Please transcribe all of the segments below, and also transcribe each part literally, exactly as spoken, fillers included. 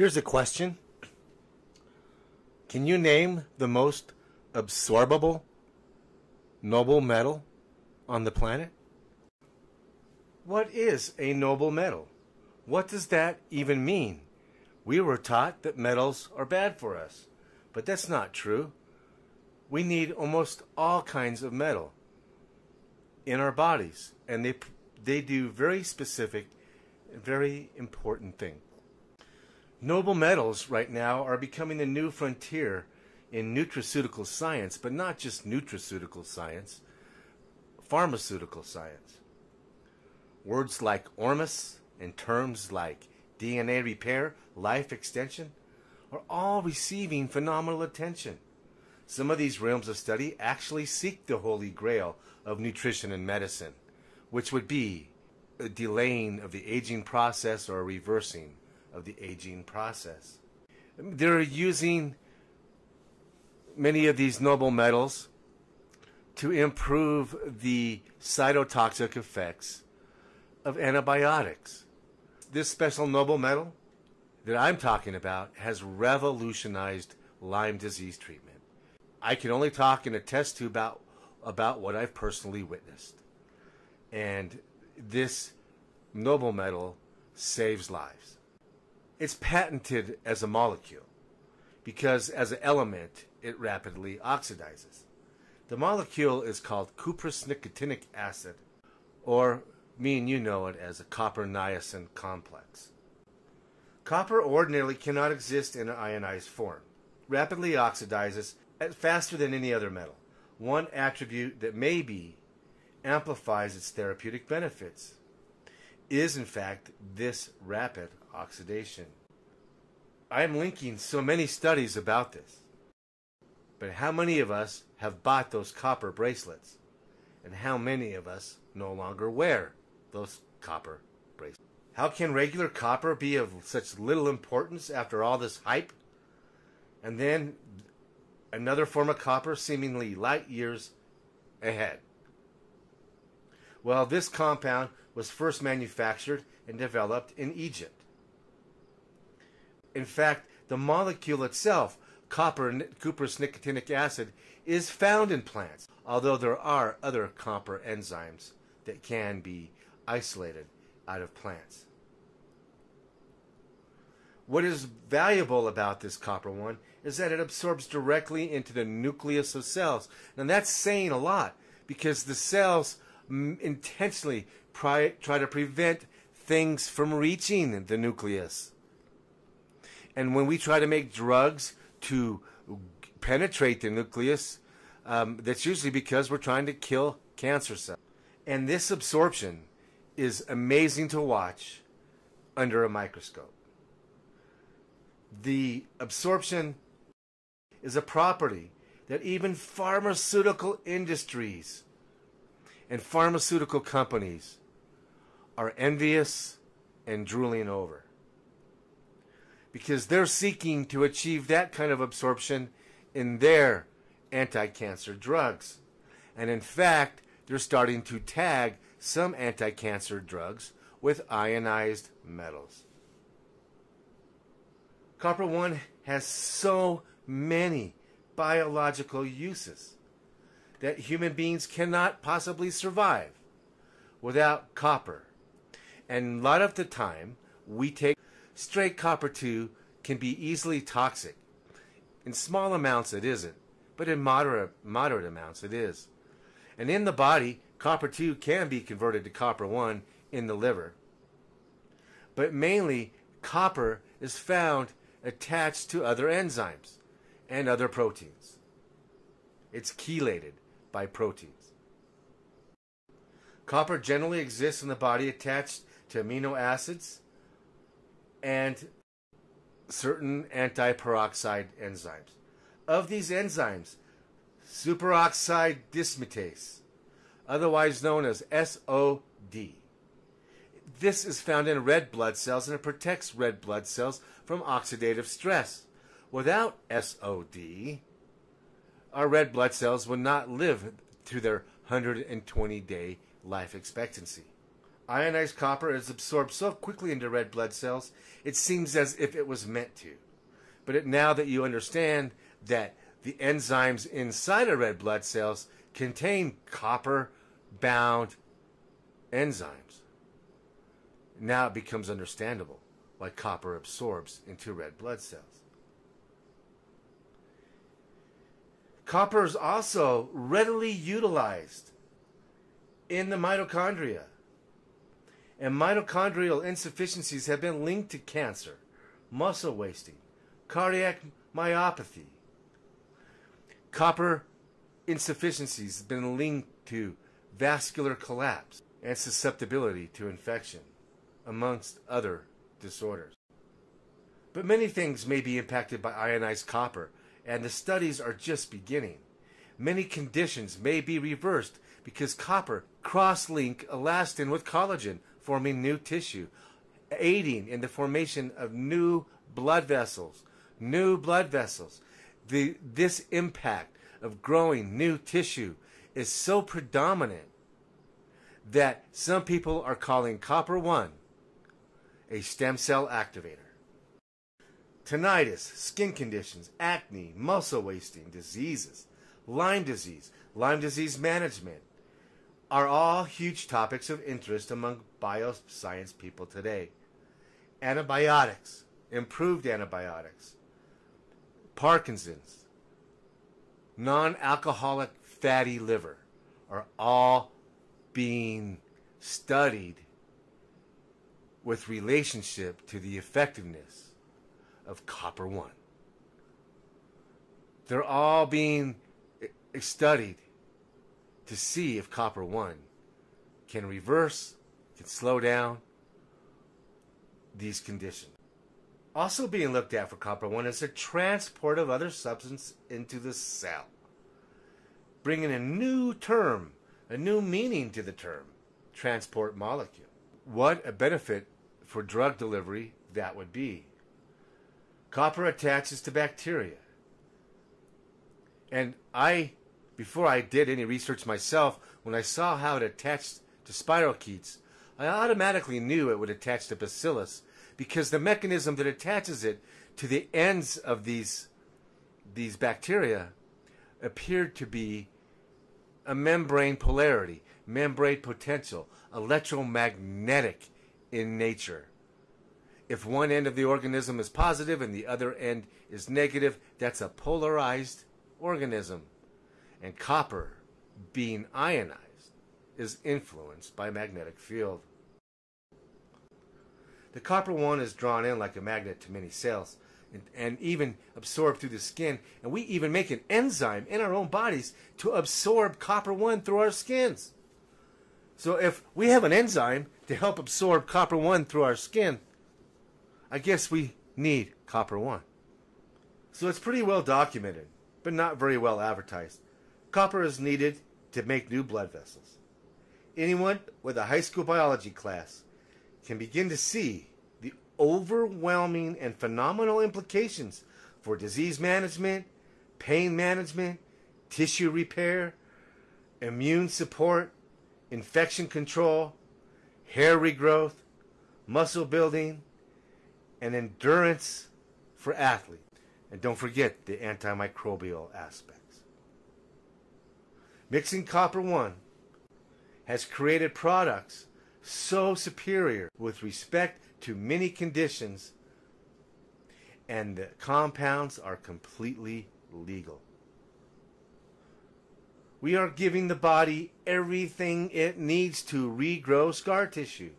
Here's a question. Can you name the most absorbable noble metal on the planet? What is a noble metal? What does that even mean? We were taught that metals are bad for us, but that's not true. We need almost all kinds of metal in our bodies, and they they do very specific, very important things. Noble metals right now are becoming the new frontier in nutraceutical science, but not just nutraceutical science, pharmaceutical science. Words like ormus and terms like D N A repair, life extension, are all receiving phenomenal attention. Some of these realms of study actually seek the holy grail of nutrition and medicine, which would be a delaying of the aging process or a reversing of the aging process. They're using many of these noble metals to improve the cytotoxic effects of antibiotics. This special noble metal that I'm talking about has revolutionized Lyme disease treatment. I can only talk and attest to about, about what I've personally witnessed. And this noble metal saves lives. It's patented as a molecule because as an element, it rapidly oxidizes. The molecule is called cuprous nicotinic acid, or me and you know it as a copper niacin complex. Copper ordinarily cannot exist in an ionized form. Rapidly oxidizes faster than any other metal. One attribute that maybe amplifies its therapeutic benefits is, in fact, this rapid oxidation. I am linking so many studies about this, but how many of us have bought those copper bracelets, and how many of us no longer wear those copper bracelets? How can regular copper be of such little importance after all this hype? And then another form of copper seemingly light years ahead. Well, this compound was first manufactured and developed in Egypt. In fact, the molecule itself, copper cuprous nicotinic acid, is found in plants, although there are other copper enzymes that can be isolated out of plants. What is valuable about this copper one is that it absorbs directly into the nucleus of cells. Now that's saying a lot because the cells intentionally try to prevent things from reaching the nucleus. And when we try to make drugs to penetrate the nucleus, um, that's usually because we're trying to kill cancer cells. And this absorption is amazing to watch under a microscope. The absorption is a property that even pharmaceutical industries and pharmaceutical companies are envious and drooling over, because they're seeking to achieve that kind of absorption in their anti-cancer drugs. And in fact, they're starting to tag some anti-cancer drugs with ionized metals. Copper one has so many biological uses that human beings cannot possibly survive without copper. And a lot of the time, we take straight copper two can be easily toxic. In small amounts it isn't, but in moderate, moderate amounts it is. And in the body, copper two can be converted to copper one in the liver. But mainly, copper is found attached to other enzymes and other proteins. It's chelated by proteins. Copper generally exists in the body attached to amino acids and certain antiperoxide enzymes. Of these enzymes, superoxide dismutase, otherwise known as S O D. This is found in red blood cells and it protects red blood cells from oxidative stress. Without S O D, our red blood cells would not live to their one hundred twenty day life expectancy. Ionized copper is absorbed so quickly into red blood cells, it seems as if it was meant to. But it, now that you understand that the enzymes inside of red blood cells contain copper-bound enzymes, now it becomes understandable why copper absorbs into red blood cells. Copper is also readily utilized in the mitochondria. And mitochondrial insufficiencies have been linked to cancer, muscle wasting, cardiac myopathy. Copper insufficiencies have been linked to vascular collapse and susceptibility to infection, amongst other disorders. But many things may be impacted by ionized copper, and the studies are just beginning. Many conditions may be reversed because copper cross-link elastin with collagen, forming new tissue, aiding in the formation of new blood vessels. New blood vessels. The, this impact of growing new tissue is so predominant that some people are calling copper one a stem cell activator. Tinnitus, skin conditions, acne, muscle wasting, diseases, Lyme disease, Lyme disease management, are all huge topics of interest among bioscience people today. Antibiotics, improved antibiotics, Parkinson's, non-alcoholic fatty liver are all being studied with relationship to the effectiveness of copper one. They're all being studied to see if copper one can reverse, can slow down these conditions. Also being looked at for copper one is the transport of other substances into the cell, bringing a new term, a new meaning to the term, transport molecule. What a benefit for drug delivery that would be. Copper attaches to bacteria. And I, before I did any research myself, when I saw how it attached to spirochetes, I automatically knew it would attach to bacillus because the mechanism that attaches it to the ends of these, these bacteria appeared to be a membrane polarity, membrane potential, electromagnetic in nature. If one end of the organism is positive and the other end is negative, that's a polarized organism. And copper, being ionized, is influenced by magnetic field. The copper one is drawn in like a magnet to many cells and, and even absorbed through the skin. And we even make an enzyme in our own bodies to absorb copper one through our skins. So if we have an enzyme to help absorb copper one through our skin, I guess we need copper one. So it's pretty well documented, but not very well advertised. Copper is needed to make new blood vessels. Anyone with a high school biology class can begin to see the overwhelming and phenomenal implications for disease management, pain management, tissue repair, immune support, infection control, hair regrowth, muscle building, and endurance for athletes. And don't forget the antimicrobial aspects. Mixing copper one has created products so superior with respect to many conditions, and the compounds are completely legal. We are giving the body everything it needs to regrow scar tissue,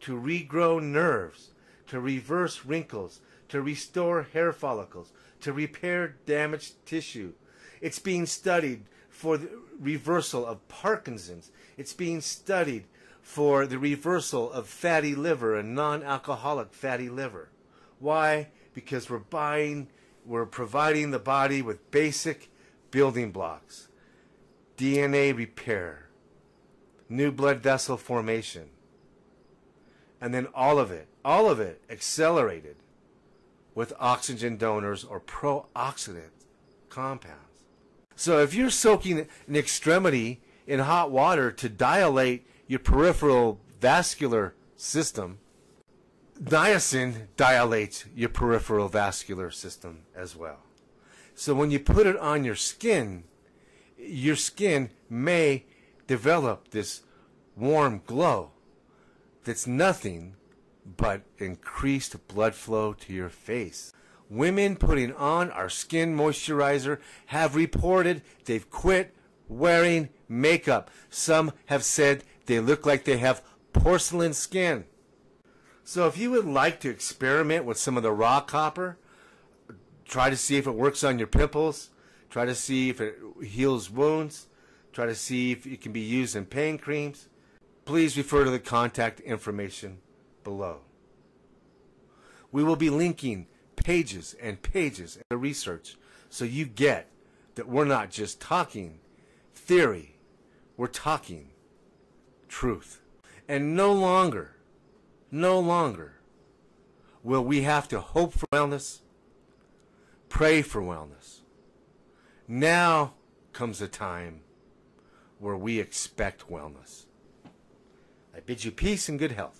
to regrow nerves, to reverse wrinkles, to restore hair follicles, to repair damaged tissue. It's being studied for the reversal of Parkinson's. It's being studied for the reversal of fatty liver and non-alcoholic fatty liver. Why? Because we're buying, we're providing the body with basic building blocks. D N A repair, new blood vessel formation, and then all of it, all of it accelerated with oxygen donors or pro-oxidant compounds. So if you're soaking an extremity in hot water to dilate your peripheral vascular system, niacin dilates your peripheral vascular system as well. So when you put it on your skin, your skin may develop this warm glow that's nothing but increased blood flow to your face. Women putting on our skin moisturizer have reported they've quit wearing makeup. Some have said they look like they have porcelain skin. So if you would like to experiment with some of the raw copper, try to see if it works on your pimples, try to see if it heals wounds, try to see if it can be used in pain creams, please refer to the contact information below. We will be linking pages and pages of the research so you get that we're not just talking theory, we're talking truth. And no longer, no longer will we have to hope for wellness, pray for wellness. Now comes a time where we expect wellness. I bid you peace and good health.